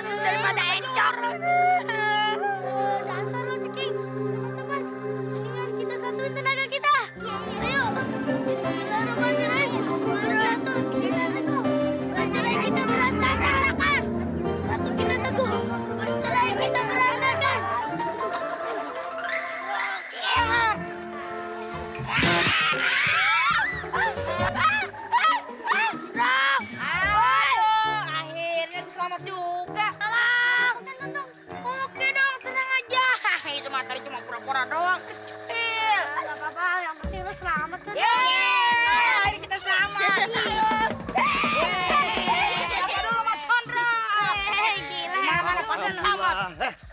Daripada encor. Dasar lo, Ceking. Teman-teman, harus kita satuin tenaga kita. Ayo, bismillahirrahmanirrahim. Bersatu, kita teguh. Bercerai kita berantakan. Bersatu kita teguh. Bercerai kita berantakan. Selamat juga. Tolong. Oke dong, tenang aja. Itu materi cuma pura-pura doang, kecil. Gak apa-apa, yang penting lo selamat kan. Yeay, hari kita selamat. Siapa dulu Mas Kondra? Gila. Mana-mana pasan selamat.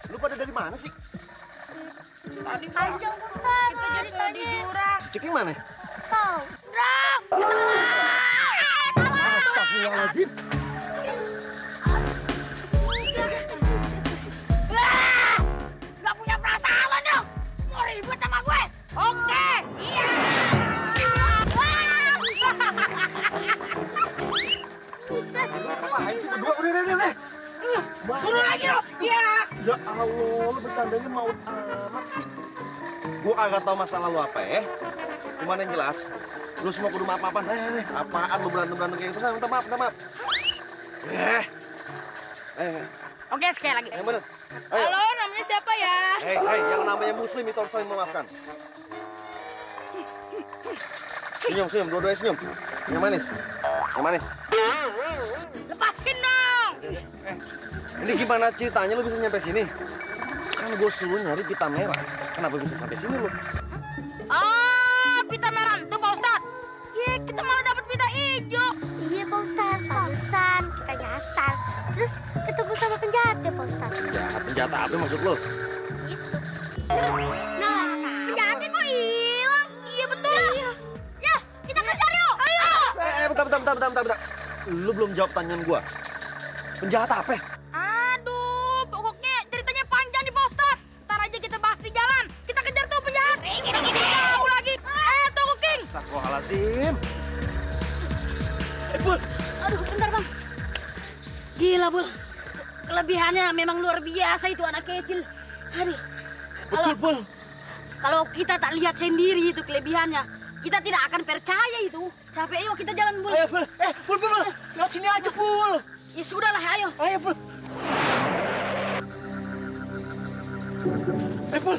Lu pada dari mana sih? Tadi panjang, Ustaz. Kita jadi tadi jurang. Ceking mana? Tau. Dram. Tolong. Astagfirullahaladzim. Suruh lagi lo, ya. Ya Allah, lu bercandanya maut amat sih. Gua agak tahu masalah lu apa ya. Cuman yang jelas, lu semua kudu maaf-maafan. Apaan lu berantem-berantem kayak gitu? Saya minta maaf, minta maaf. Oke, sekali lagi. Yang bener. Halo, namanya siapa ya? Hei, yang namanya Muslim itu harus saling memaafkan. Senyum, senyum, dua-duanya senyum. Yang manis, yang manis. Lepasin dong. Ini gimana ceritanya lu bisa nyampe sini? Kan gue suruh nyari pita merah. Kenapa bisa sampai sini lu? Oh, pita merah itu Pak Ustadz. Iya, kita malah dapat pita hijau. Iya Pak Ustadz, pantesan kita nyasar. Terus ketemu sama penjahat ya Pak Ustadz. Penjahat apa maksud lu? Itu. Nah, penjahatnya kok hilang? Iya betul. Ya, kita kejar yuk. Ayo. Bentar. Lu belum jawab pertanyaan gue. Penjahat apa? Astagfirullahaladzim. Bul. Aduh, bentar Bang. Gila, Bul. Kelebihannya memang luar biasa itu anak kecil. Aduh. Betul, Bul. Kalau kita tak lihat sendiri itu kelebihannya, kita tidak akan percaya itu. Capek, yuk kita jalan, Bul. Ayo, Bul. Bul. Lihat sini aja, Bul. Ya sudahlah, ayo. Ayo, Bul. Bul.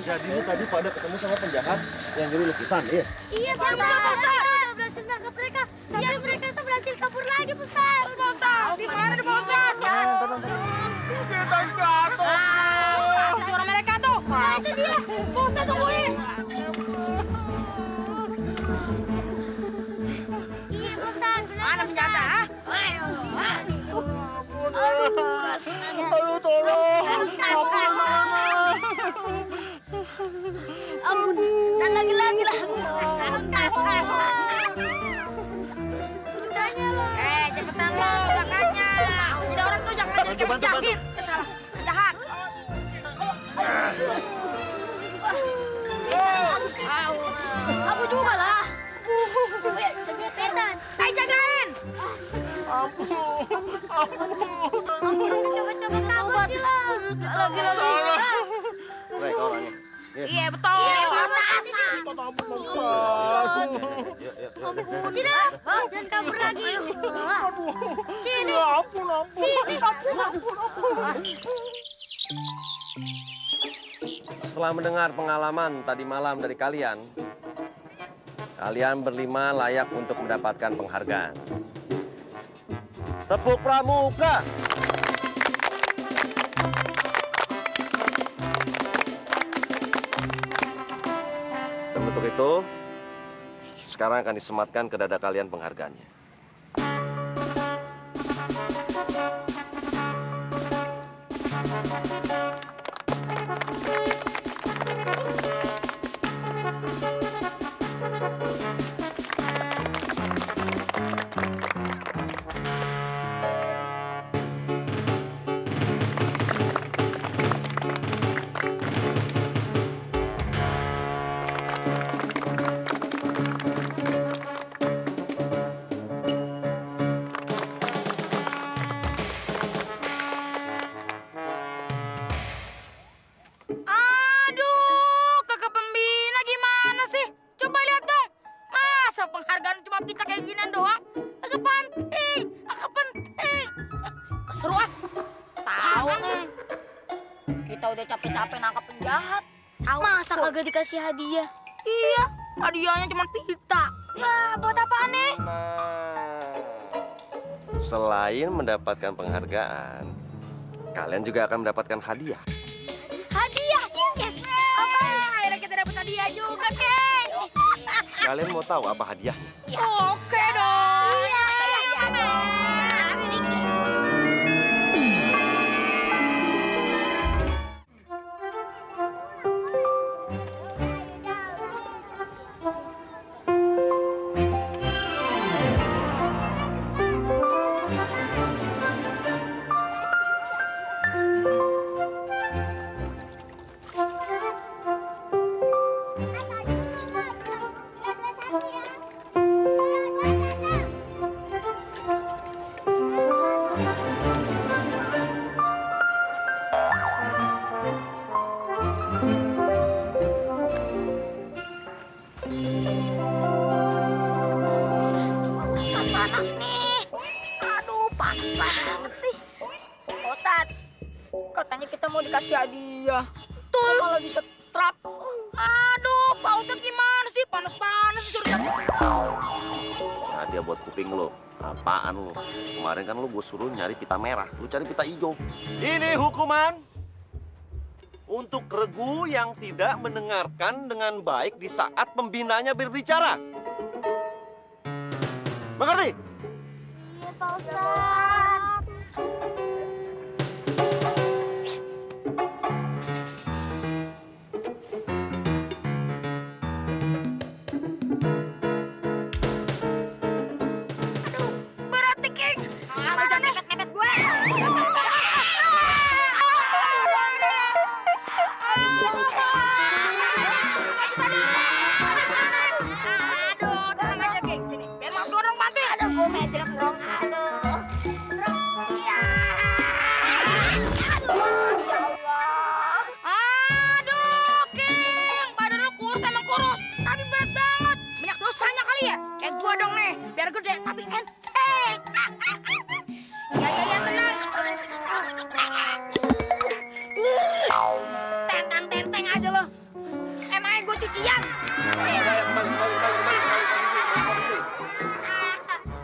Jadi lu tadi pada ketemu sama penjahat yang nyuri lukisan, iya? Iya, Pak Ustadz. Kita berhasil tangkap mereka. Tapi mereka itu berhasil kabur lagi, Pak Ustadz. Pak Ustadz, gimana Pak Ustadz? Kita jatuh. Kasih suara mereka tuh. Nah, itu dia. Pak Ustadz, tungguin. Iya, Pak Ustadz. Mana penjahatnya, ha? Ayo. Aduh, rasanya. Aduh, tolong. Aku mana? Ampun, dan lagi-lagi lah. Cepetan lo, makanya. Jadi orang tuh jangan jadi kayak penjahit. Penjahat. Aku juga lah. Ayo jagain. Ampun, coba-coba sabar lah. Lagi-lagi. Baik orangnya. Iya betul. Iya Ustaz. Sini, Bang, jangan kabur lagi. Sini. Setelah mendengar pengalaman tadi malam dari kalian, kalian berlima layak untuk mendapatkan penghargaan. Tepuk pramuka. Untuk itu, sekarang akan disematkan ke dada kalian penghargaannya. seru ah. Tahu nih, kita udah capek-capek nangkap penjahat. Tau masa kagak dikasih hadiah? Iya, hadiahnya cuma pita. Ya, buat apaan nih? Selain mendapatkan penghargaan, kalian juga akan mendapatkan hadiah. Hadiah? Yes. Apa? Akhirnya kita dapat hadiah juga, geng. Kalian mau tahu apa hadiahnya? Ya. Oke dong. Iya, panas nih. Aduh, panas banget sih. Otat, katanya kita mau dikasih hadiah. Betul. Malah disetrap. Aduh, Pak Ustadz gimana sih? Panas-panas disuruh jatuh. Hadiah buat kuping lo. Apaan lo? Kemarin kan lo gue suruh nyari pita merah. Lo cari pita hijau. Ini hukuman untuk regu yang tidak mendengarkan dengan baik di saat pembinanya berbicara. Mengerti? Iya, Pak Ustadz. Aduh, berat nih, King. Kalau jangan mepet-mepet gue.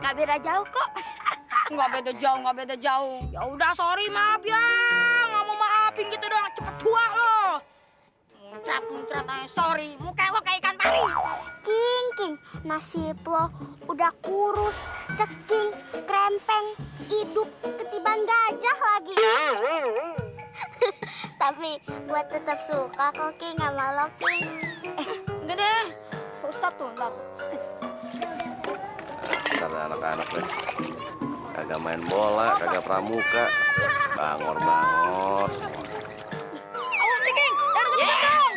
Nggak beda jauh kok. Nggak beda jauh. Ya udah, sorry, maaf ya. Nggak mau maafin gitu dong, cepet tua lo. Muncrat aja, sorry. Muka lo kayak ikan pari. King, nasib lo udah kurus, ceking, krempeng, hidup ketiban gajah lagi. Tapi gue tetap suka kok, King, sama lo, King. Enggak deh, Ustadz tuh, enggak. Karena anak-anak kagak main bola, kagak pramuka, bangor-bangor semua. Awas nih, King, jangan ketinggalan.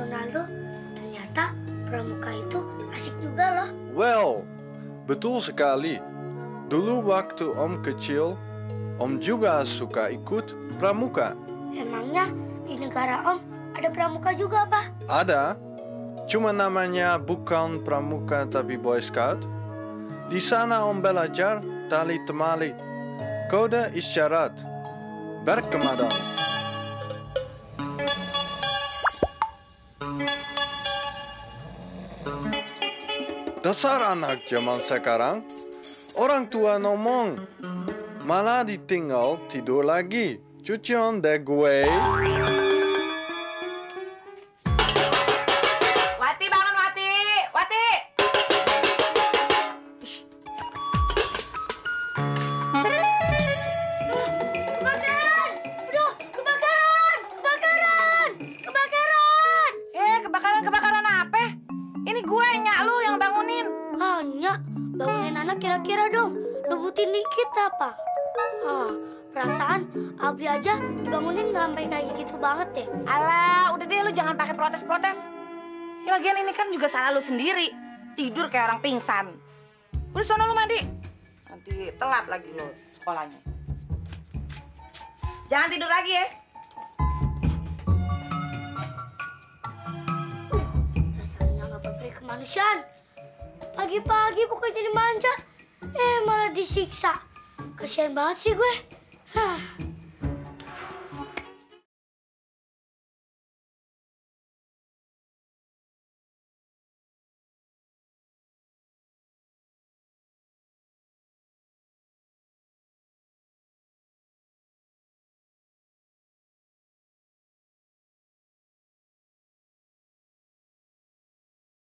Ronaldo, ternyata pramuka itu asik juga loh. Well, betul sekali. Dulu waktu Om kecil, Om juga suka ikut pramuka. Emangnya di negara Om ada pramuka juga, Pak? Ada. Cuma namanya bukan pramuka tapi Boy Scout. Di sana Om belajar tali temali, kode isyarat, berkemadam. Dasar anak zaman sekarang, orang tua ngomong malah ditinggal tidur lagi. Cucian deh gue. Apa? Perasaan Abi aja bangunin sampai kayak gitu banget ya. Alah, udah deh lu jangan pakai protes-protes. Ya, lagian ini kan juga salah lu sendiri. Tidur kayak orang pingsan. Udah sono lu mandi. Nanti telat lagi lu sekolahnya. Jangan tidur lagi ya. Rasanya nggak berperi kemana. manusiaan. Pagi-pagi bukan jadi manja, malah disiksa. Kasihan banget sih gue.